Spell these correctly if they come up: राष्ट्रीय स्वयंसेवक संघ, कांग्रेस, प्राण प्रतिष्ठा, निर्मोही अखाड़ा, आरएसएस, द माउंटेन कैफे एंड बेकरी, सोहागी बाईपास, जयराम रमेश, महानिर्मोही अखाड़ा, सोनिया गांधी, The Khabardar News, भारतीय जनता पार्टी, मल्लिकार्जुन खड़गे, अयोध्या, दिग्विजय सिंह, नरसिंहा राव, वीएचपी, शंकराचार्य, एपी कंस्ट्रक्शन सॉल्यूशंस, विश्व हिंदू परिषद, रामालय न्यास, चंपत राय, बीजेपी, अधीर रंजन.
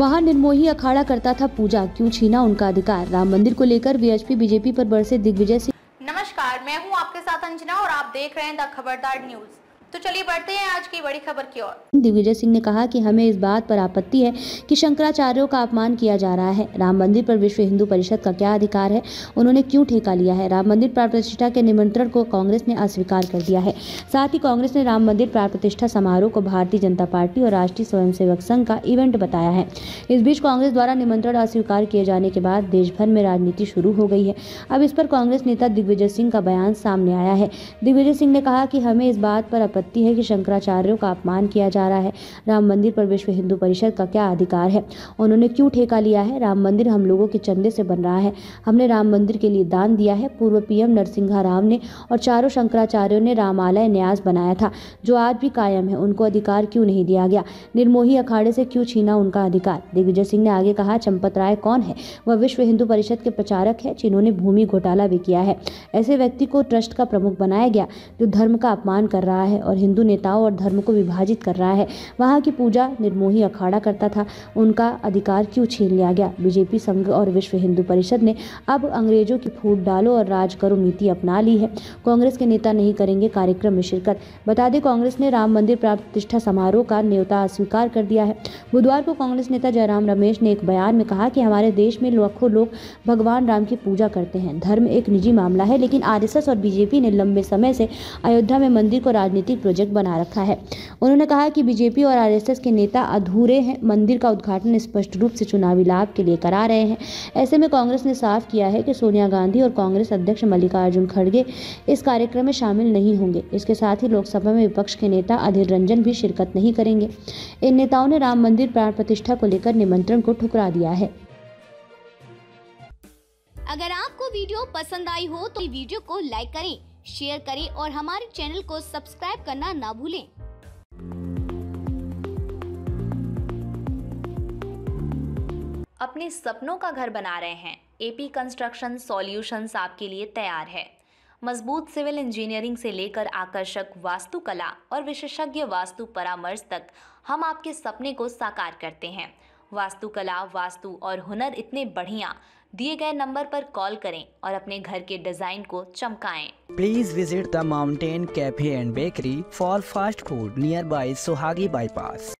महानिर्मोही अखाड़ा करता था पूजा, क्यों छीना उनका अधिकार। राम मंदिर को लेकर वीएचपी बीजेपी पर बरसे दिग्विजय सिंह। नमस्कार, मैं हूं आपके साथ अंजना और आप देख रहे हैं द खबरदार न्यूज। तो चलिए बढ़ते हैं आज की बड़ी खबर की ओर। दिग्विजय सिंह ने कहा कि हमें इस बात पर आपत्ति है कि शंकराचार्यों का अपमान किया जा रहा है। राम मंदिर पर विश्व हिंदू परिषद का क्या अधिकार है, उन्होंने क्यों ठेका लिया है। राम मंदिर प्राण प्रतिष्ठा के निमंत्रण को कांग्रेस ने अस्वीकार कर दिया है। साथ ही कांग्रेस ने राम मंदिर प्राण प्रतिष्ठा समारोह को भारतीय जनता पार्टी और राष्ट्रीय स्वयंसेवक संघ का इवेंट बताया है। इस बीच कांग्रेस द्वारा निमंत्रण अस्वीकार किए जाने के बाद देश भर में राजनीति शुरू हो गई है। अब इस पर कांग्रेस नेता दिग्विजय सिंह का बयान सामने आया है। दिग्विजय सिंह ने कहा कि हमें इस बात पर है कि शंकराचार्यों का अपमान किया जा रहा है। राम मंदिर पर विश्व हिंदू परिषद का क्या अधिकार है, उन्होंने क्यों ठेका लिया है। राम मंदिर हम लोगों के चंदे से बन रहा है, हमने राम मंदिर के लिए दान दिया है। पूर्व पीएम नरसिंहा राव ने और चारों शंकराचार्यों ने रामालय न्यास बनाया था जो आज भी कायम है, उनको अधिकार क्यों नहीं दिया गया। निर्मोही अखाड़े से क्यों छीना उनका अधिकार। दिग्विजय सिंह ने आगे कहा, चंपत राय कौन है, वह विश्व हिंदू परिषद के प्रचारक है जिन्होंने भूमि घोटाला भी किया है। ऐसे व्यक्ति को ट्रस्ट का प्रमुख बनाया गया जो धर्म का अपमान कर रहा है और हिंदू नेताओं और धर्म को विभाजित कर रहा है। वहां की पूजा निर्मोही अखाड़ा करता था, उनका अधिकार क्यों छीन लिया गया। बीजेपी संघ और विश्व हिंदू परिषद ने अब अंग्रेजों की फूट डालो और राज करो नीति अपना ली है। कांग्रेस के नेता नहीं करेंगे कार्यक्रम में शिरकत। बता दें, कांग्रेस ने राम मंदिर प्राण प्रतिष्ठा समारोह का न्योता अस्वीकार कर दिया है। बुधवार को कांग्रेस नेता जयराम रमेश ने एक बयान में कहा कि हमारे देश में लाखों लोग भगवान राम की पूजा करते हैं। धर्म एक निजी मामला है, लेकिन आरएसएस और बीजेपी ने लंबे समय से अयोध्या में मंदिर को राजनीति प्रोजेक्ट बना रखा है। उन्होंने कहा कि बीजेपी और आरएसएस के नेता अधूरे हैं, मंदिर का उद्घाटन स्पष्ट रूप से चुनावी लाभ के लिए करा रहे हैं। ऐसे में कांग्रेस ने साफ किया है कि सोनिया गांधी और कांग्रेस अध्यक्ष मल्लिकार्जुन खड़गे इस कार्यक्रम में शामिल नहीं होंगे। इसके साथ ही लोकसभा में विपक्ष के नेता अधीर रंजन भी शिरकत नहीं करेंगे। इन नेताओं ने राम मंदिर प्राण प्रतिष्ठा को लेकर निमंत्रण को ठुकरा दिया है। अगर आपको वीडियो पसंद आई हो तो वीडियो को लाइक करें, शेयर करें और हमारे चैनल को सब्सक्राइब करना ना भूलें। अपने सपनों का घर बना रहे हैं? एपी कंस्ट्रक्शन सॉल्यूशंस आपके लिए तैयार है। मजबूत सिविल इंजीनियरिंग से लेकर आकर्षक वास्तुकला और विशेषज्ञ वास्तु परामर्श तक हम आपके सपने को साकार करते हैं। वास्तुकला, वास्तु और हुनर इतने बढ़िया। दिए गए नंबर पर कॉल करें और अपने घर के डिजाइन को चमकाएं। Please visit द माउंटेन कैफे एंड बेकरी for fast food near by सोहागी बाईपास।